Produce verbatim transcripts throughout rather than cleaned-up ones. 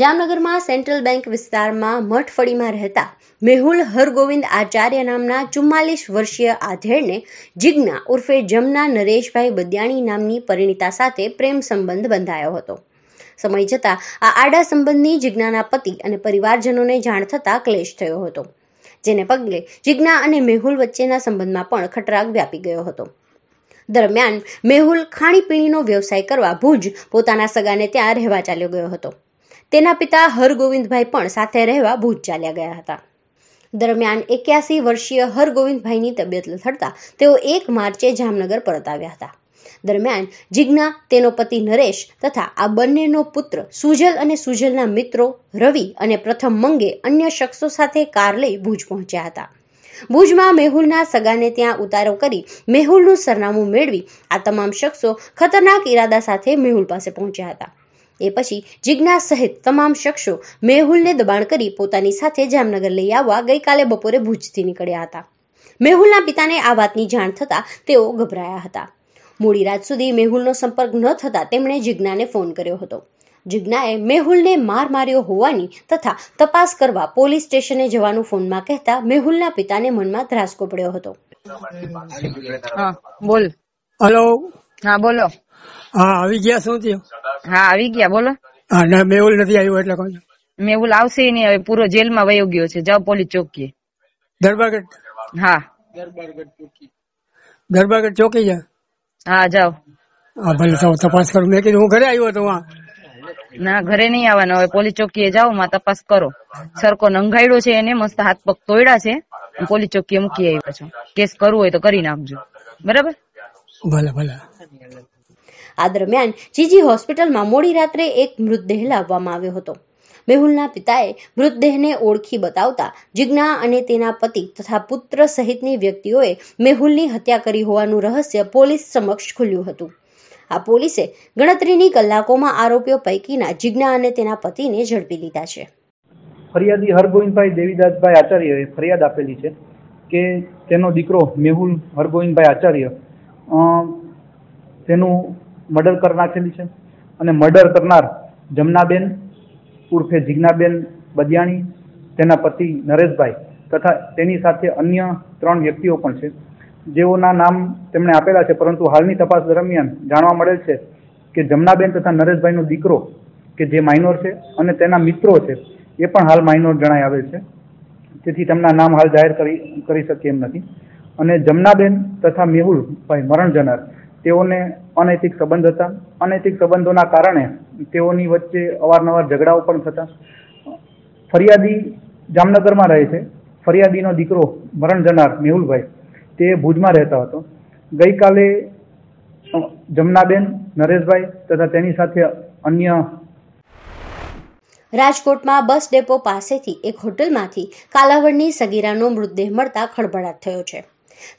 જામનગરમાં central bank વિસ્તારમાં મઠફળીમાં રહેતા મેહુલ હરગોવિંદ આચાર્ય નામના ચુમ્માલીસ વર્ષીય આધેડને જિજ્ઞા ઉર્ફે જમના નરેશભાઈ બદ્યાણી નામની પરિણીતા સાથે પ્રેમ સંબંધ બંધાયો હતો. સમય જતાં આ આડા સંબંધની જિજ્ઞાના પતિ અને પરિવારજનોને જાણ થતાં ક્લેશ થયો હતો, જેને પગલે જિજ્ઞા અને મેહુલ વચ્ચેના સંબંધમાં પણ ખટરાગ વ્યાપી ગયો હતો. દરમિયાન મેહુલ ખાણીપીણીનો વ્યવસાય કરવા ભુજ પોતાના સગાને ત્યાં રહેવા ચાલ્યો ગયો હતો. તેના પિતા હરગોવિંદભાઈ પણ સાથે રહેવા ભુજ ચાલ્યા ગયા હતા. દરમિયાન એક્યાસી વર્ષીય હરગોવિંદભાઈની તબિયત લથડતા તેઓ એક માર્ચે જામનગર પરત આવ્યા હતા. દરમિયાન જિજ્ઞા, તેનો પતિ નરેશ તથા આ બંનેનો પુત્ર સુજલ અને સુજલના મિત્રો રવિ અને પ્રથમ મંગે અન્ય શખ્સો સાથે કાર લઈ ભુજ પહોંચ્યા હતા. ભુજમાં મેહુલના સગાને ત્યાં ઉતારો કરી મેહુલનું સરનામું મેળવી આ તમામ શખ્સો ખતરનાક ઈરાદા સાથે મેહુલ પાસે પહોંચ્યા હતા. એ પછી જિજ્ઞા સહિત તમામ શખ્સો મેહુલને દબાણ કરી પોતાની સાથે જામનગર લઈ આવવા ગઈકાલે બપોરે ભુજથી નીકળ્યા હતા. મેહુલના પિતાને આ વાતની જાણ થતાં તેઓ ગભરાયા હતા. મોડી રાત સુધી મેહુલનો સંપર્ક ન થતાં તેમણે જિજ્ઞાને ફોન કર્યો હતો. જિજ્ઞાએ મેહુલને માર માર્યો હોવાની તથા તપાસ કરવા પોલીસ સ્ટેશને જવાનું ફોનમાં કહેતા મેહુલના પિતાને મનમાં ધ્રાસકો પડ્યો હતો. હા બોલ. હેલો. હા બોલો. હા આવી ગયા. શું થયું? હા આવી ગયા. બોલો. હા ના, મેહુલ નથી આવ્યો એટલે કહું. મેહુલ આવશે નહીં, હવે પૂરો જેલમાં વયો ગયો છે. જાઓ પોલીસ ચોકીએ. દરબારગઢ? હા દરબારગઢ ચોકી. દરબારગઢ ચોકી જા. હા જાઓ. હા ભલે, સૌ તપાસ કરું. મેં કીધું હું ઘરે આવ્યો હતો. હા ના, ઘરે નહીં આવવાનો, હવે પોલીસ ચોકીએ જાઓ, માં તપાસ કરો. સરકો નંગાયડો છે એને, મસ્ત હાથ પગ તોડ્યા છે, પોલીસ ચોકીએ મૂકી આવ્યો છું. કેસ કરવું હોય તો કરી નાખજો, બરાબર? ભલે ભલે. આ દરમિયાન જીજી હોસ્પિટલમાં મોડી રાત્રે એક મૃતદેહ લાવવામાં આવ્યો હતો. મેહુલના પિતાએ મૃતદેહને ઓળખી બતાવતા જિજ્ઞા અને તેના પતિ તથા પુત્ર સહિતની વ્યક્તિઓએ મેહુલની હત્યા કરી હોવાનું રહસ્ય પોલીસ સમક્ષ ખુલ્યું હતું. આ પોલીસે ગણતરીની કલાકોમાં આરોપીઓ પૈકીના જિજ્ઞા અને તેના પતિને ઝડપી લીધા છે. ફરિયાદી હરગોવિંદભાઈ દેવીદાસભાઈ આચાર્યએ ફરિયાદ આપેલી છે કે તેનો દીકરો મેહુલ હરગોવિંદભાઈ આચાર્ય તેનું મર્ડર કરી નાખેલી છે અને મર્ડર કરનાર જમનાબેન ઉર્ફે જિજ્ઞાબેન બદિયાણી, તેના પતિ નરેશભાઈ તથા તેની સાથે અન્ય ત્રણ વ્યક્તિઓ પણ છે, જેઓના નામ તેમણે આપેલા છે. પરંતુ હાલની તપાસ દરમિયાન જાણવા મળેલ છે કે જમનાબેન તથા નરેશભાઈનો દીકરો કે જે માઇનોર છે અને તેના મિત્રો છે એ પણ હાલ માઇનોર જણાય આવેલ છે, તેથી તેમના નામ હાલ જાહેર કરી કરી શકે એમ નથી. અને જમનાબેન તથા મેહુલભાઈ મરણ જનાર તેઓને અનૈતિક સંબંધ હતા. અનૈતિક સંબંધોના કારણે તેઓની વચ્ચે અવારનવાર ઝઘડાઓ પણ થતા. ફરિયાદી જામનગરમાં રહે છે. ફરિયાદીનો દીકરો મરણ જનાર મેહુલભાઈ તે ભુજમાં રહેતા હતો. ગઈકાલે જમનાબેન, નરેશભાઈ તથા તેની સાથે અન્ય રાજકોટમાં બસ ડેપો પાસેથી એક હોટલમાંથી કાલાવડની સગીરાનો મૃતદેહ મળતા ખળભળાટ થયો છે.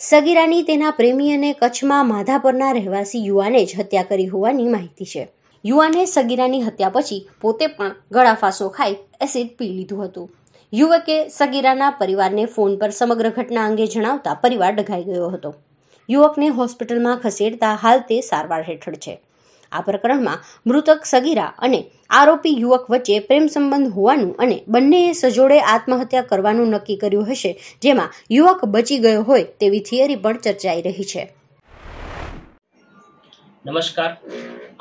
સગીરાની તેના પ્રેમી અને કચ્છમાં માધાપરના રહેવાસી યુવાને જ હત્યા કરી હોવાની માહિતી છે. યુવાને સગીરાની હત્યા પછી પોતે પણ ગળાફાંસો ખાઈ એસિડ પી લીધું હતું. યુવકે સગીરાના પરિવારને ફોન પર સમગ્ર ઘટના અંગે જણાવતા પરિવાર ડઘાઈ ગયો હતો. યુવકને હોસ્પિટલમાં ખસેડતા હાલ તે સારવાર હેઠળ છે. આ પ્રકરણમાં મૃતક સગીરા અને આરોપી યુવક વચ્ચે પ્રેમ સંબંધ હોવાનું અને બંનેએ સજોડે આત્મહત્યા કરવાનું નક્કી કર્યું હશે, જેમાં યુવક બચી ગયો હોય તેવી થિયરી પણ ચર્ચાઈ રહી છે. નમસ્કાર,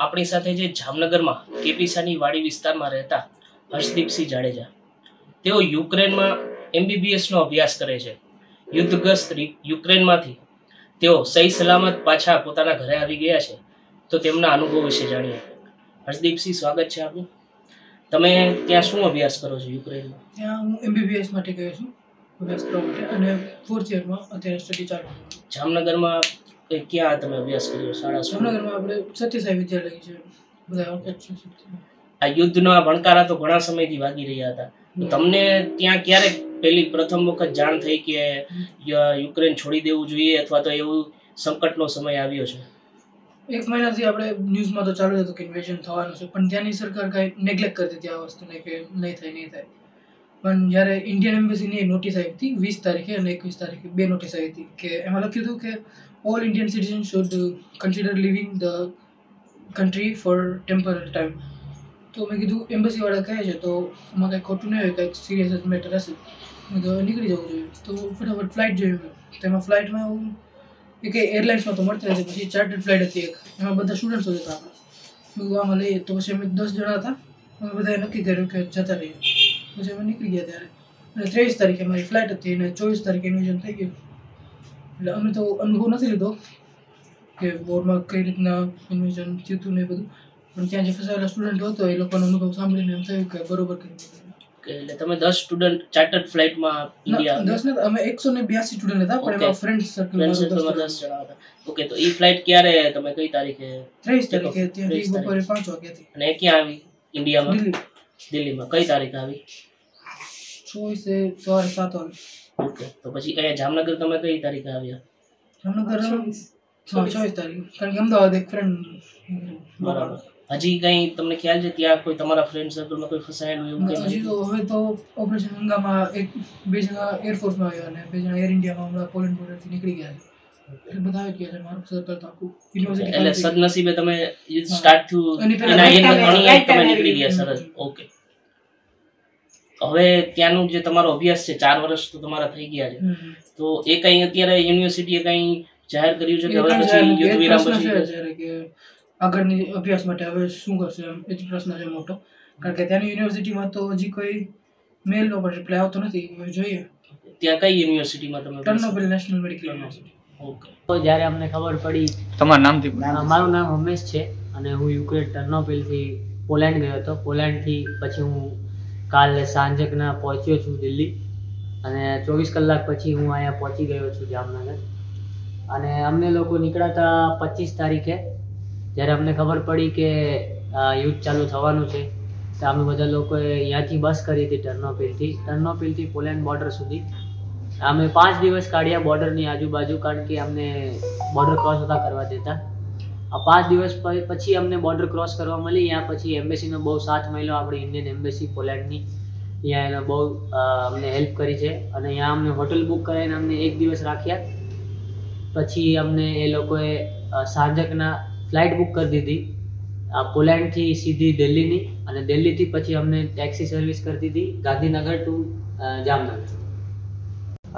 આપણી સાથે જે જામનગરમાં કેપીસાની વાડી વિસ્તારમાં રહેતા હર્ષદીપ સી જાડેજા, તેઓ યુક્રેનમાં એમબીબીએસનો અભ્યાસ કરે છે. યુદ્ધગ્રસ્ત યુક્રેનમાંથી તેઓ સહી સલામત પાછા પોતાના ઘરે આવી ગયા છે, તો તેમના અનુભવ વિશે જાણીએ. હર્ષદીપસિંહ, સ્વાગત છે આપનું. તમે ત્યાં શું અભ્યાસ કરો છો યુક્રેનમાં? ત્યાં હું એમબીબીએસ માટે ગયો છું, અભ્યાસ કરવા માટે, અને ફોર્થ યરમાં અત્યારે સ્ટડી ચાલુ. જામનગરમાં ક્યાં તમે અભ્યાસ કર્યો? શાળા? જામનગરમાં આપણે સત્યસાઈ વિદ્યાલય છે. બધા આ યુદ્ધના ભણકારા તો ઘણા સમયથી વાગી રહ્યા હતા. તમને ત્યાં ક્યારે પહેલી પ્રથમ વખત જાણ થઈ કે યુક્રેન છોડી દેવું જોઈએ અથવા તો એવું સંકટનો સમય આવ્યો છે? એક મહિનાથી આપણે ન્યૂઝમાં તો ચાલુ હતું કે ઇન્વેઝન થવાનું છે, પણ ત્યાંની સરકાર કાંઈ નેગ્લેક્ટ કરતી હતી આ વસ્તુને કે નહીં થાય નહીં થાય. પણ જ્યારે ઇન્ડિયન એમ્બેસીની નોટિસ આવી હતી વીસ તારીખે અને એકવીસ તારીખે બે નોટિસ આવી હતી કે એમાં લખ્યું હતું કે all Indian citizen should consider living the country for temporary time. તો મેં કીધું એમ્બેસીવાળા કહે છે તો આમાં કંઈ ખોટું નહીં હોય, કંઈક સિરિયસ મેટર હશે, મેં તો નીકળી જવું જોઈએ. તો ફટાફટ ફ્લાઇટ જોયું મેં, તો એમાં ફ્લાઇટમાં હું એક એરલાઇન્સમાં તો મળતી હતી, પછી ચાર્ટર્ડ ફ્લાઇટ હતી એક, એમાં બધા સ્ટુડન્ટ્સો હતા આપણે આમાં લઈએ, તો પછી અમે દસ જણા હતા, અમે બધાએ નક્કી કર્યું કે જતા રહીએ, પછી અમે નીકળી ગયા ત્યારે. અને ત્રેવીસ તારીખે મારી ફ્લાઇટ હતી અને ચોવીસ તારીખે એનું થઈ ગયું. એટલે અમે તો અનુભવ નથી લીધો કે બોર્ડમાં કઈ રીતના ઇન્વેજન થયું હતું ને બધું, પણ ત્યાં જે ફસાયેલા સ્ટુડન્ટ હતો એ લોકોનો અનુભવ સાંભળીને એમ થયું કે બરોબર કર્યું. એટલે તમે દસ સ્ટુડન્ટ ચાર્ટર્ડ ફ્લાઇટમાં ઇન્ડિયા? દસ ને અમે એકસો ને બ્યાસી સ્ટુડન્ટ હતા, પણ એમાં ફ્રેન્ડ સર્કલમાં દસ જણા હતા. ઓકે, તો એ ફ્લાઇટ ક્યારે, તમે કઈ તારીખે? ત્રેવીસ તારીખે ત્યાંથી બપોરે પાંચ વાગ્યા હતી. અને ક્યાં આવી? ઇન્ડિયામાં, દિલ્હીમાં. કઈ તારીખ આવી? ચોવીસે સવારે સાત વાગે. ઓકે, તો પછી અહીંયા જામનગર તમે કઈ તારીખે આવ્યા? જામનગર ચોવીસ તારીખ, કારણ કે અમદાવાદ એક ફ્રેન્ડ. બરાબર. હજી કંઈ તમને ખ્યાલ છે ત્યાં કોઈ તમારા ફ્રેન્ડ સર્કલમાં કોઈ ફસાયેલું એવું કંઈ? હજી તો હવે તો ઓપરેશન હંગામાં એક બે જણા એરફોર્સમાં આવ્યા અને બે જણા એર ઇન્ડિયામાં હમણાં પોલેન્ડ બોર્ડરથી નીકળી ગયા છે, એટલે બધા આવી ગયા છે. મારું સર્કલ તો આખું યુનિવર્સિટી. એટલે સદનસીબે તમે સ્ટાર્ટ થયું એના એક તમે નીકળી ગયા. સરસ. ઓકે, હવે ત્યાંનું જે તમારો અભ્યાસ છે, ચાર વર્ષ તો તમારા થઈ ગયા છે, તો એ કંઈ અત્યારે યુનિવર્સિટીએ કંઈ જાહેર કર્યું છે કે હવે પછી યુદ્ધ વિરામ પછી કે આગળની અભ્યાસ માટે હવે શું કરશે, એમ એ જ પ્રશ્ન છે મોટો, કારણ કે ત્યાંની યુનિવર્સિટીમાં તો હજી કોઈ મેલ નો રિપ્લાય આવતો નથી. જોઈએ ત્યાં કઈ યુનિવર્સિટીમાં તમે? Ternopil national medical university. Okay, તો જ્યારે અમને ખબર પડી. તમારું નામ? મારું નામ હમેશ છે અને હું યુક્રેન ટર્નોપિલથી પોલેન્ડ ગયો હતો. પોલેન્ડથી પછી હું કાલે સાંજકના પહોંચ્યો છું દિલ્હી અને ચોવીસ કલાક પછી હું અહીંયા પહોંચી ગયો છું જામનગર. અને અમને લોકો નીકળ્યા હતા પચીસ તારીખે, જ્યારે અમને ખબર પડી કે યુદ્ધ ચાલુ થવાનું છે, તો અમે બધા લોકોએ અહીંયાથી બસ કરી હતી ટર્નોપિલથી ટર્નોપિલથી પોલેન્ડ બોર્ડર સુધી. અમે પાંચ દિવસ કાઢ્યા બોર્ડરની આજુબાજુ, કારણ કે અમને બોર્ડર ક્રોસ નહોતા કરવા દેતા. આ પાંચ દિવસ પછી અમને બોર્ડર ક્રોસ કરવા મળી. ત્યાં પછી એમ્બેસીનો બહુ સાથ મળ્યો, આપણી ઇન્ડિયન એમ્બેસી પોલેન્ડની ત્યાં એને બહુ અમને હેલ્પ કરી છે. અને ત્યાં અમને હોટલ બુક કરાવીને અમને એક દિવસ રાખ્યા. પછી અમને એ લોકોએ સાંજકના ફ્લાઇટ બુક કરી દીધી આ પોલેન્ડથી સીધી દિલ્હીની, અને દિલ્હીથી પછી અમને ટેક્સી સર્વિસ કરી દીધી ગાંધીનગર ટુ જામનગર.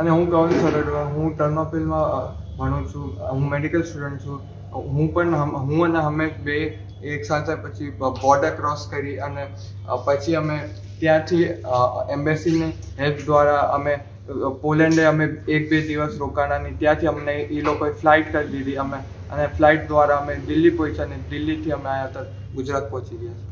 અને હું કૌન સરડવા, હું ટર્નોપિલમાં ભણું છું, હું મેડિકલ સ્ટુડન્ટ છું. હું પણ હું અને હમેશ બે એક સાથે પછી બોર્ડર ક્રોસ કરી અને પછી અમે ત્યાંથી એમ્બેસીની હેલ્પ દ્વારા અમે પોલેન્ડે અમે એક બે દિવસ રોકાણા અને ત્યાંથી અમને એ લોકોએ ફ્લાઇટ કરી દીધી અમે, અને ફ્લાઇટ દ્વારા અમે દિલ્હી પહોંચ્યા અને દિલ્હીથી અમે આવ્યા હતા ગુજરાત પહોંચી ગયા.